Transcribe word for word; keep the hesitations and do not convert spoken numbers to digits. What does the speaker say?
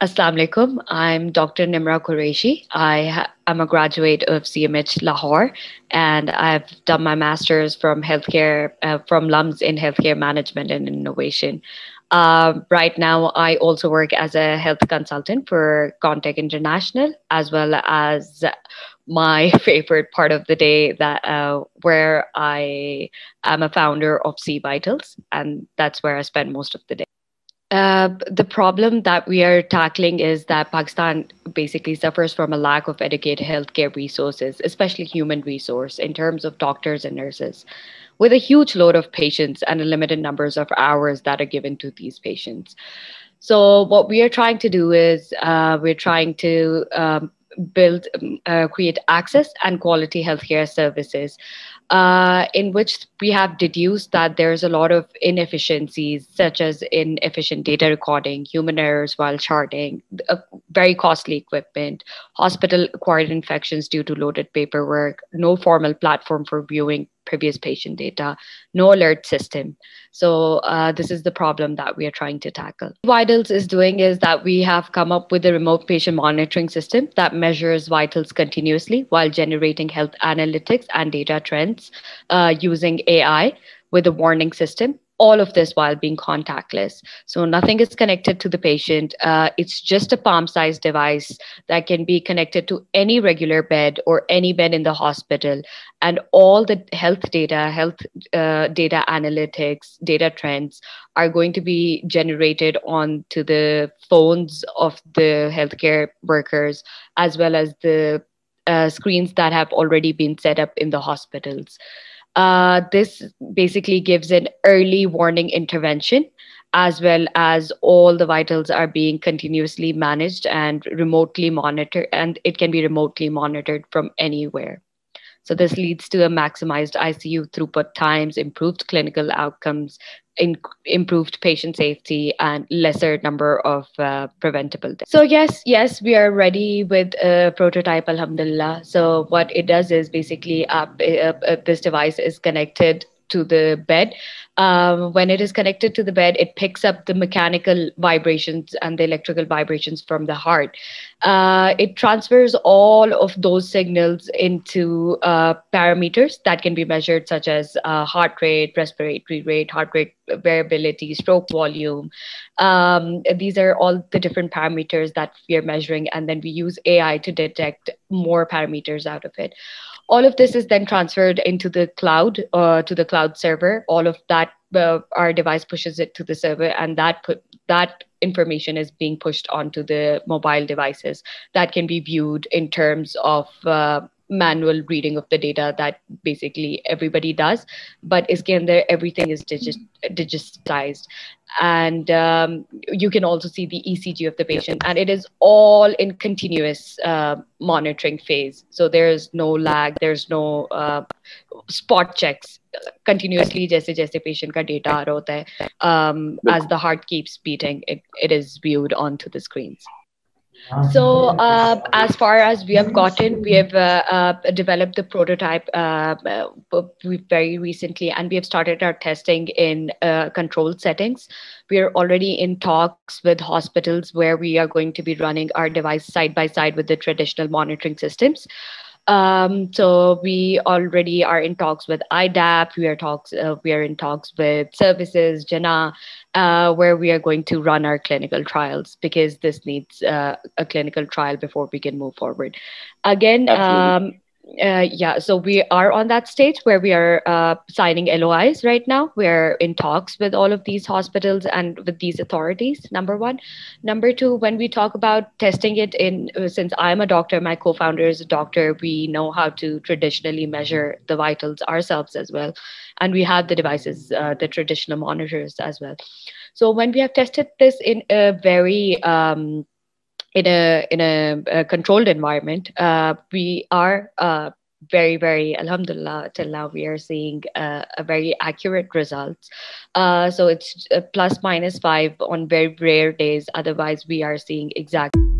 Assalamu alaikum. I'm Doctor Nimra Qureshi. I am a graduate of C M H Lahore, and I've done my master's from healthcare, uh, from L U Ms in healthcare management and innovation. Uh, right now, I also work as a health consultant for Contech International, as well as my favorite part of the day, that uh, where I am a founder of SeeVitals, and that's where I spend most of the day. Uh, the problem that we are tackling is that Pakistan basically suffers from a lack of adequate healthcare resources, especially human resource in terms of doctors and nurses, with a huge load of patients and a limited numbers of hours that are given to these patients. So what we are trying to do is uh, we're trying to um, build, uh, create access and quality healthcare services, uh, in which we have deduced that there's a lot of inefficiencies, such as inefficient data recording, human errors while charting, uh, very costly equipment, hospital-acquired infections due to loaded paperwork, no formal platform for viewing previous patient data, no alert system. So uh, this is the problem that we are trying to tackle. What SeeVitals is doing is that we have come up with a remote patient monitoring system that measures vitals continuously while generating health analytics and data trends uh, using A I with a warning system. All of this while being contactless. So nothing is connected to the patient. Uh, it's just a palm-sized device that can be connected to any regular bed or any bed in the hospital. And all the health data, health uh, data analytics, data trends are going to be generated onto the phones of the healthcare workers, as well as the uh, screens that have already been set up in the hospitals. Uh, this basically gives an early warning intervention, as well as all the vitals are being continuously managed and remotely monitored, and it can be remotely monitored from anywhere. So this leads to a maximized I C U throughput times, improved clinical outcomes, in, improved patient safety, and lesser number of uh, preventable deaths. So yes, yes, we are ready with a prototype, alhamdulillah. So what it does is basically uh, uh, uh, this device is connected to the bed. Um, when it is connected to the bed, it picks up the mechanical vibrations and the electrical vibrations from the heart. Uh, it transfers all of those signals into uh, parameters that can be measured, such as uh, heart rate, respiratory rate, heart rate variability, stroke volume. Um, these are all the different parameters that we are measuring, and then we use A I to detect more parameters out of it. All of this is then transferred into the cloud, uh, to the cloud server. All of that, uh, our device pushes it to the server, and that put, that information is being pushed onto the mobile devices that can be viewed in terms of uh, manual reading of the data that basically everybody does. But in there, everything is digit digitized. And um, you can also see the E C G of the patient, and it is all in continuous uh, monitoring phase. So there is no lag, there's no uh, spot checks. Continuously, jaise jaise patient ka data aa raha hota hai, um, as the heart keeps beating, it, it is viewed onto the screens. So uh, as far as we have gotten, we have uh, uh, developed the prototype uh, very recently, and we have started our testing in uh, controlled settings. We are already in talks with hospitals where we are going to be running our device side by side with the traditional monitoring systems. Um, so we already are in talks with I D A P. We are talks. Uh, we are in talks with Services Jana, uh, where we are going to run our clinical trials, because this needs uh, a clinical trial before we can move forward. Again, um, uh, yeah. So we are on that stage where we are uh, signing L O Is right now. We are in talks with all of these hospitals and with these authorities. Number one, number two. When we talk about testing it in, since I'm a doctor, my co-founder is a doctor, we know how to traditionally measure the vitals ourselves as well, and we have the devices, uh, the traditional monitors as well. So when we have tested this in a very um, in a in a, a controlled environment, uh, we are. Uh, Very, very, alhamdulillah, till now we are seeing uh, a very accurate results. Uh, so it's plus minus five on very rare days. Otherwise, we are seeing exactly.